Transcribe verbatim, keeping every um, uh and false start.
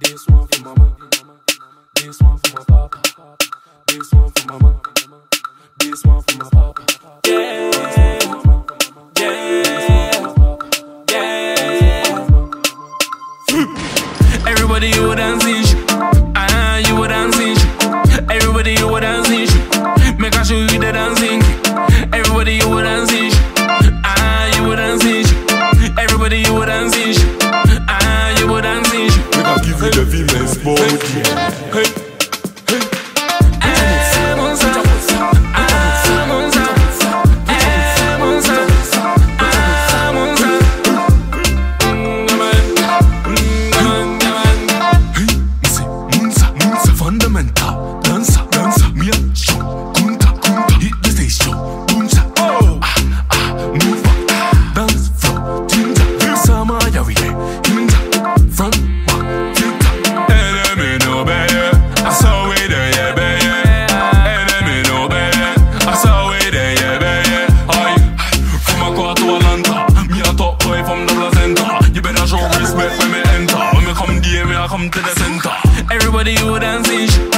This one for mama, this one for my papa, this one for mama, this one for my papa. Yeah, yeah, yeah. Everybody you were dancing, ah, you were dancing. Everybody you were dancing, make a show you the dancing. Everybody you were dancing, ah, you were dancing. Everybody you were dancing, ah, you were dancing. Give you the women's body. Hey, hey, hey, Monza, ah, Monza, hey, Monza, ah, Monza. Hey, Monza, Monza, fundamental, dancer, dancer, mia, show, kunta, kunta, hit the station, boomza, oh, ah, ah, move up, dance floor, ginger, summer, yawi, ginger, front. Respect when me enter, when me come there, me I come to the center. Everybody you dancing.